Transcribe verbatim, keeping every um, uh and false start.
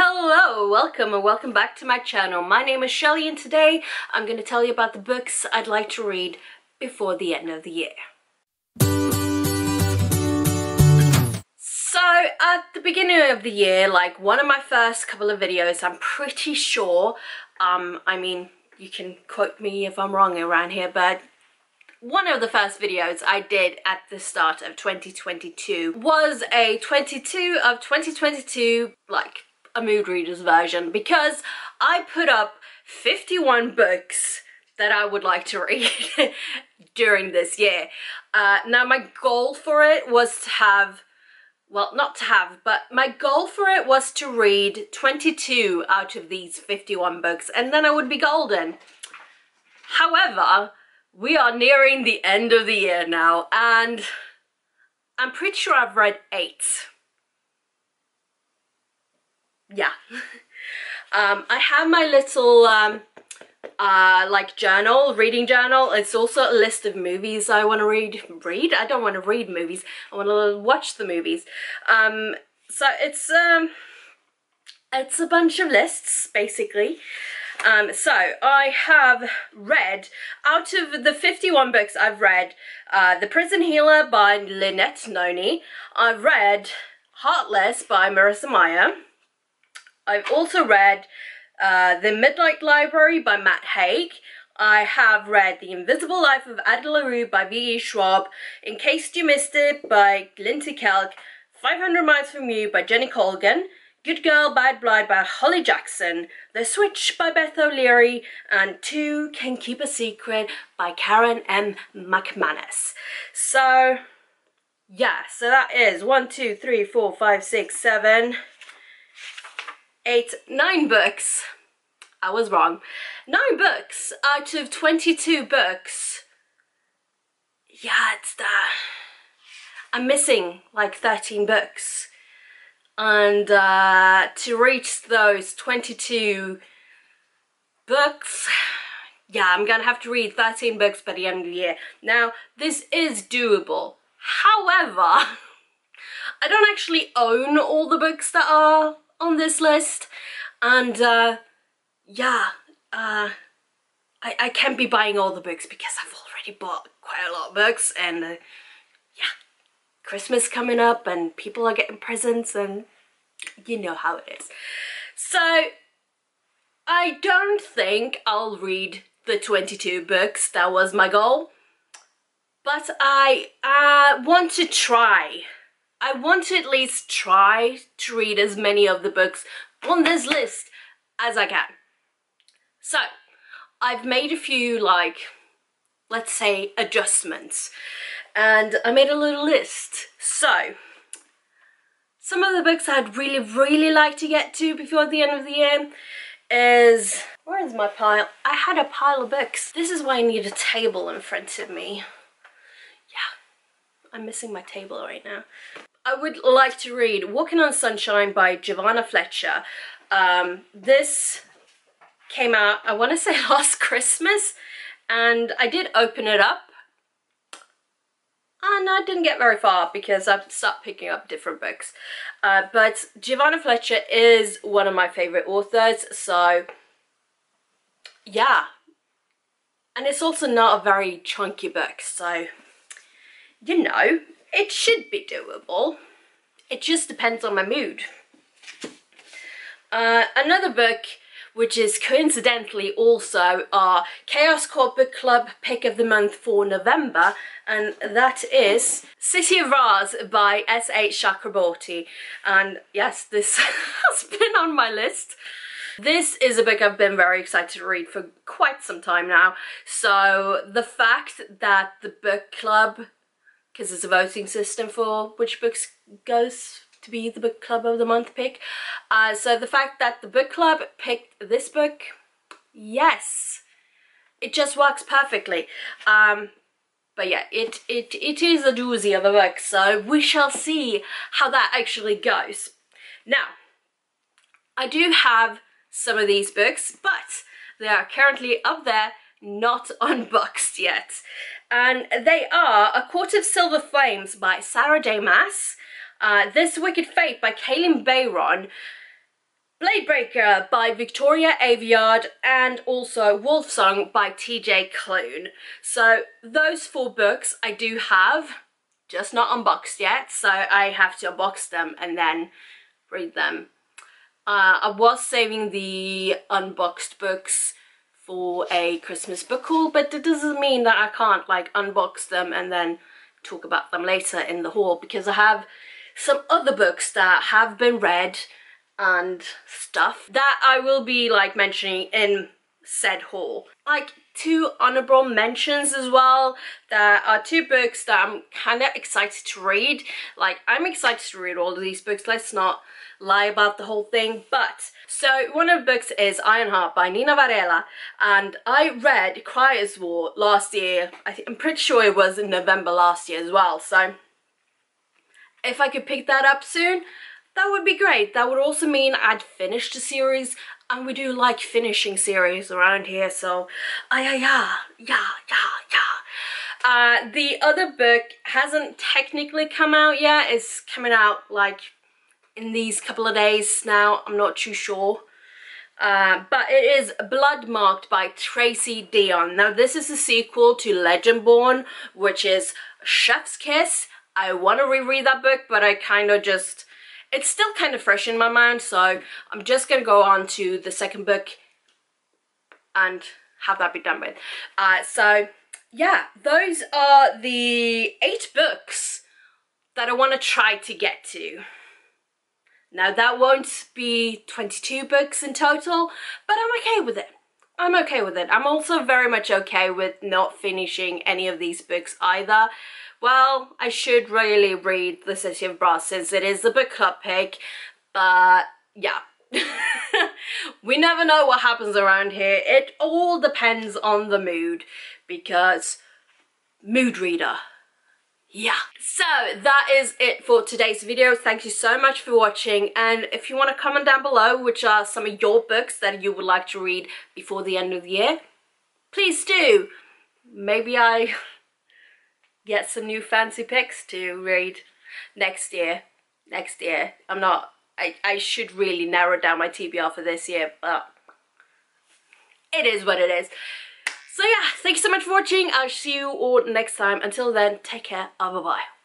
Hello, welcome and welcome back to my channel. My name is Shelley and today I'm going to tell you about the books I'd like to read before the end of the year. So at the beginning of the year, like one of my first couple of videos, I'm pretty sure, um, I mean you can quote me if I'm wrong around here, but one of the first videos I did at the start of twenty twenty-two was a twenty-two of twenty twenty-two, like a mood readers version, because I put up fifty-one books that I would like to read during this year. Uh, now my goal for it was to have, well not to have, but my goal for it was to read twenty-two out of these fifty-one books and then I would be golden. However, we are nearing the end of the year now and I'm pretty sure I've read eight. Yeah. um, I have my little um, uh, like journal, reading journal. It's also a list of movies I want to read. Read? I don't want to read movies. I want to watch the movies. Um, so it's, um, it's a bunch of lists basically. Um, so I have read, out of the fifty-one books I've read, uh, The Prison Healer by Lynette Noni. I've read Heartless by Marissa Meyer. I've also read uh, The Midnight Library by Matt Haig. I have read The Invisible Life of Adelaroo by V E Schwab. In Case You Missed It by Glenda Kelk. five hundred Miles From You by Jenny Colgan. Good Girl, Bad Blood by Holly Jackson, The Switch by Beth O'Leary, and Two Can Keep a Secret by Karen M. McManus. So, yeah, so that is one, two, three, four, five, six, seven, eight, nine books. I was wrong. Nine books out of twenty-two books. Yeah, it's that. I'm missing like thirteen books. And uh, to reach those twenty-two books, yeah, I'm gonna have to read thirteen books by the end of the year. Now, this is doable. However, I don't actually own all the books that are on this list. And uh, yeah, uh, I, I can't be buying all the books because I've already bought quite a lot of books and uh, yeah. Christmas coming up and people are getting presents and you know how it is. So I don't think I'll read the twenty-two books, that was my goal, but I uh, want to try. I want to at least try to read as many of the books on this list as I can. So I've made a few, like, let's say adjustments, and I made a little list. So some of the books I'd really really like to get to before the end of the year is, where is my pile? I had a pile of books. This is why I need a table in front of me. Yeah, I'm missing my table right now. I would like to read Walking on Sunshine by Giovanna Fletcher. Um, this came out, I want to say last Christmas, and I did open it up and I didn't get very far because I've started picking up different books. Uh, but Giovanna Fletcher is one of my favourite authors, so yeah. And it's also not a very chunky book, so you know, it should be doable. It just depends on my mood. Uh, another book, which is coincidentally also our Chaos Court Book Club pick of the month for November, and that is City of Rars by S H Chakraborty. And yes, this has been on my list. This is a book I've been very excited to read for quite some time now, so the fact that the book club, because there's a voting system for which books goes to be the book club of the month pick, uh, so the fact that the book club picked this book, yes, it just works perfectly. Um, but yeah, it, it, it is a doozy of a book, so we shall see how that actually goes. Now, I do have some of these books, but they are currently up there, not unboxed yet, and they are A Court of Silver Flames by Sarah J. Maas, Uh, This Wicked Fate by Kaylin Bayron, Bladebreaker by Victoria Aveyard and also Wolf Song by T J Clune. So those four books I do have, just not unboxed yet, so I have to unbox them and then read them. Uh, I was saving the unboxed books for a Christmas book haul, but that doesn't mean that I can't like unbox them and then talk about them later in the haul, because I have some other books that have been read and stuff that I will be like mentioning in said haul. Like two honorable mentions as well. There are two books that I'm kind of excited to read. Like I'm excited to read all of these books, let's not lie about the whole thing. But so one of the books is Ironheart by Nina Varela, and I read Crier's War last year. I think, I'm pretty sure it was in November last year as well, so if I could pick that up soon, that would be great. That would also mean I'd finished the series, and we do like finishing series around here, so ah, yeah, yeah, yeah, yeah, yeah. Uh, the other book hasn't technically come out yet. It's coming out like in these couple of days now. I'm not too sure. Uh, but it is Bloodmarked by Tracy Deon. Now this is a sequel to Legendborn, which is Chef's Kiss. I want to reread that book, but I kind of just... it's still kind of fresh in my mind, so I'm just going to go on to the second book and have that be done with. Uh, so, yeah, those are the eight books that I want to try to get to. Now, that won't be twenty-two books in total, but I'm okay with it. I'm okay with it. I'm also very much okay with not finishing any of these books either. Well, I should really read The City of Brass since it is the book club pick, but yeah. We never know what happens around here. It all depends on the mood, because mood reader. Yeah. So that is it for today's video. Thank you so much for watching, and if you want to comment down below which are some of your books that you would like to read before the end of the year, please do. Maybe I get some new fancy picks to read next year. Next year. I'm not... I, I should really narrow down my T B R for this year, but it is what it is. So yeah, thank you so much for watching. I'll see you all next time. Until then, take care. Bye bye.